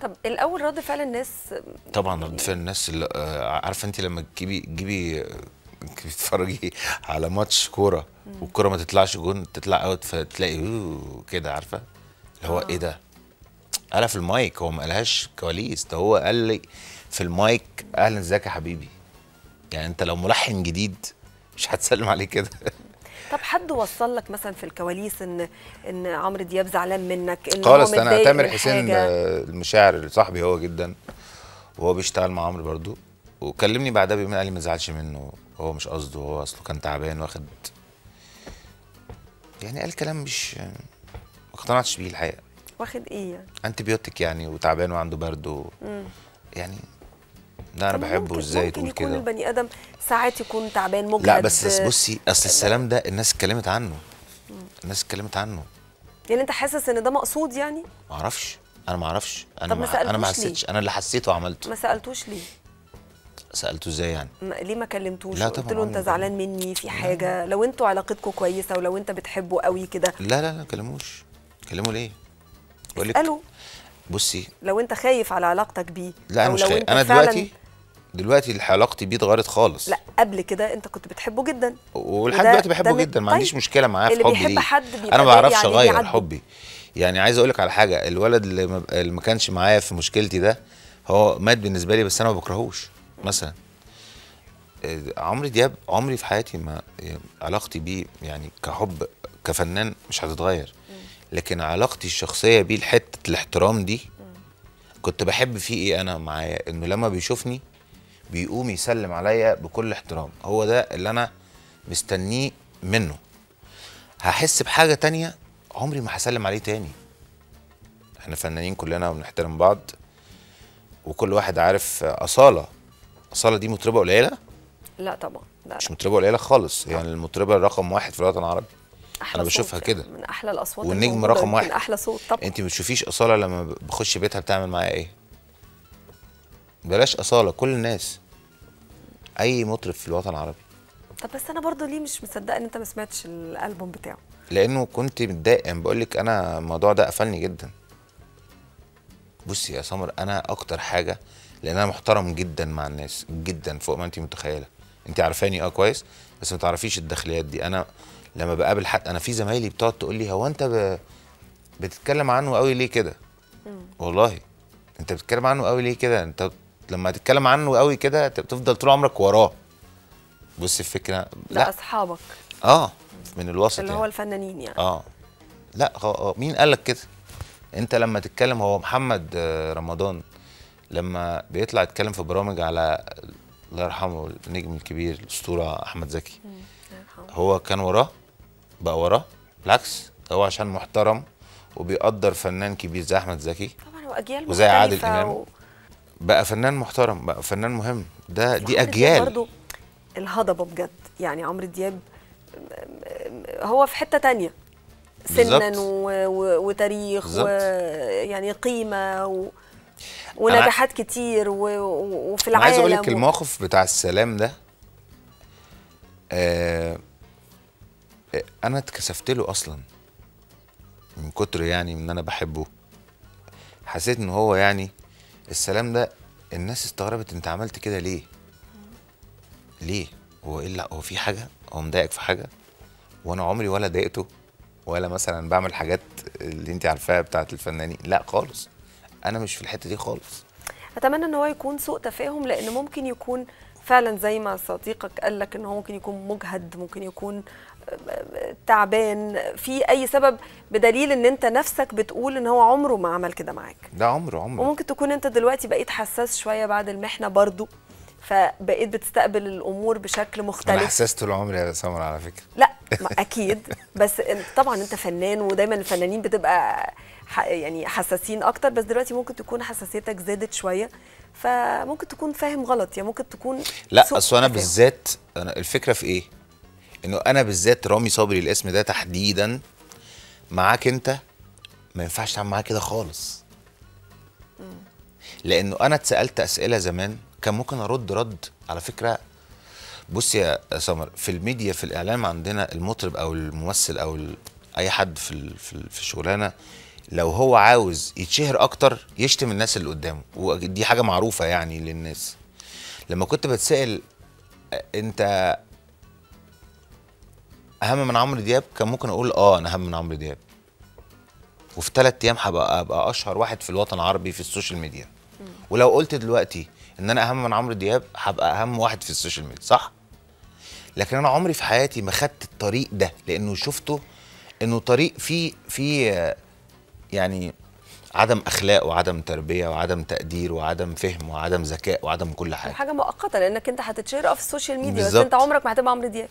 طب الاول رد فعل الناس؟ طبعا رد فعل الناس، عارفه انت لما تجيبي بتتفرجي على ماتش كوره والكوره ما تطلعش جون، تطلع اوت، فتلاقي كده، عارفه اللي هو ايه ده؟ قالها في المايك، هو ما قالهاش كواليس، ده هو قال لي في المايك اهلا ازيك يا حبيبي. يعني انت لو ملحن جديد مش هتسلم عليه كده. طب حد وصل لك مثلا في الكواليس ان عمرو دياب زعلان منك؟ ان خالص، انا تامر حسين المشاعر صاحبي هو جدا، وهو بيشتغل مع عمرو برضو، وكلمني بعدها بيومين قال لي ما تزعلش منه، هو مش قصده، هو اصله كان تعبان واخد، يعني قال كلام مش ما اقتنعتش بيه الحقيقه. واخد ايه يعني؟ انتبيوتيك يعني، وتعبان وعنده برد يعني ده انا بحبه. ازاي تقول كده؟ ممكن يكون البني ادم ساعات يكون تعبان مجهد. لا بس بصي، اصل السلام ده الناس اتكلمت عنه، الناس اتكلمت عنه. يعني انت حاسس ان ده مقصود يعني؟ ما اعرفش، انا ما اعرفش، انا ما حسيتش، انا اللي حسيته وعملته. ما سالتوش ليه؟ سالته ازاي يعني؟ ليه ما كلمتوش؟ قلت له انت زعلان مني في حاجه؟ لو انتوا علاقتكم كويسه ولو انت بتحبه قوي كده. لا لا لا، ما كلموش. كلموا ليه؟ بقول لك بصي، لو انت خايف على علاقتك بيه. لا انا مش خايف، انا دلوقتي علاقتي بيه اتغيرت خالص. لا قبل كده انت كنت بتحبه جدا، ولحد دلوقتي بحبه جدا، ما عنديش مشكله معاه في حبي ليه. انا ما بعرفش اغير يعني حبي. يعني عايز اقول لك على حاجه، الولد اللي ما كانش معايا في مشكلتي ده هو مات بالنسبه لي، بس انا ما بكرهوش. مثلا عمرو دياب، عمري في حياتي ما علاقتي بيه يعني كحب كفنان مش هتتغير، لكن علاقتي الشخصيه بيه لحته الاحترام دي كنت بحب فيه ايه انا معايا، انه لما بيشوفني بيقوم يسلم عليا بكل احترام. هو ده اللي انا مستنيه منه. هحس بحاجه تانية عمري ما هسلم عليه تاني. احنا فنانين كلنا وبنحترم بعض، وكل واحد عارف اصاله. اصاله دي مطربه قليله؟ لا طبعا، لا مش مطربه قليله خالص، يعني المطربه رقم واحد في الوطن العربي انا بشوفها كده، من احلى الاصوات، والنجم رقم واحد، من احلى صوت. طبعا انت ما بتشوفيش اصاله لما بخش بيتها بتعمل معايا ايه؟ بلاش اصاله، كل الناس، اي مطرب في الوطن العربي. طب بس انا برضو ليه مش مصدقه ان انت ما سمعتش الالبوم بتاعه؟ لانه كنت متضايق، انا بقول لك انا الموضوع ده قفلني جدا. بصي يا سمر، انا اكتر حاجه، لان انا محترم جدا مع الناس جدا فوق ما انت متخيله، انت عارفاني كويس، بس ما تعرفيش الداخليات دي. انا لما بقابل حد، انا في زمايلي بتقعد تقول لي هو انت بتتكلم عنه قوي ليه كده؟ والله انت بتتكلم عنه قوي ليه كده؟ انت لما هتتكلم عنه قوي كده بتفضل طول عمرك وراه. بص الفكره، لا اصحابك من الوسط اللي يعني. هو الفنانين يعني لا مين قال لك كده؟ انت لما تتكلم، هو محمد رمضان لما بيطلع يتكلم في برامج على الله يرحمه النجم الكبير الاسطوره احمد زكي، هو كان وراه، بقى وراه بالعكس، هو عشان محترم وبيقدر فنان كبير زي احمد زكي طبعا وزي عادل امام، بقى فنان محترم، بقى فنان مهم. ده دي اجيال برضه الهضبه بجد يعني. عمرو دياب هو في حته تانية سنا وتاريخ ويعني قيمه ونجاحات كتير وفي العالم. عايز اقول لك الموقف بتاع السلام ده، انا اتكسفت له اصلا من كتر يعني ان انا بحبه. حسيت ان هو يعني السلام ده الناس استغربت انت عملت كده ليه؟ ليه؟ هو ايه اللي هو في حاجه؟ هو مضايقك في حاجه؟ وانا عمري ولا ضايقته، ولا مثلا بعمل حاجات اللي انت عارفاها بتاعت الفنانين، لا خالص، انا مش في الحته دي خالص. اتمنى ان هو يكون سوء تفاهم، لان ممكن يكون فعلا زي ما صديقك قال لك ان هو ممكن يكون مجهد، ممكن يكون تعبان في اي سبب، بدليل ان انت نفسك بتقول ان هو عمره ما عمل كده معاك. ده عمره. وممكن تكون انت دلوقتي بقيت حساس شويه بعد المحنه برضو، فبقيت بتستقبل الامور بشكل مختلف. انا حساس طول عمري يا سمر على فكره. لا اكيد، بس طبعا انت فنان، ودايما الفنانين بتبقى يعني حساسين اكتر، بس دلوقتي ممكن تكون حساسيتك زادت شويه، فممكن تكون فاهم غلط يعني، ممكن تكون لا. اصل انا بالذات، انا الفكره في ايه؟ انه انا بالذات رامي صبري الاسم ده تحديدا معاك انت، ما ينفعش تعمل معاه كده خالص. لانه انا اتسالت اسئله زمان كان ممكن ارد على فكره. بص يا سمر، في الميديا في الاعلام عندنا المطرب او الممثل او اي حد في الشغلانه لو هو عاوز يتشهر اكتر يشتم الناس اللي قدامه، ودي حاجه معروفه يعني للناس. لما كنت بتسأل انت اهم من عمرو دياب، كان ممكن اقول اه انا اهم من عمرو دياب، وفي 3 ايام هبقى اشهر واحد في الوطن العربي في السوشيال ميديا. ولو قلت دلوقتي ان انا اهم من عمرو دياب هبقى اهم واحد في السوشيال ميديا، صح؟ لكن انا عمري في حياتي ما خدت الطريق ده، لانه شفته انه طريق فيه يعني عدم اخلاق وعدم تربيه وعدم تقدير وعدم فهم وعدم ذكاء وعدم كل حاجه. حاجه مؤقته لانك انت هتتشهر في السوشيال ميديا، بس انت عمرك ما هتبقى عمرو دياب.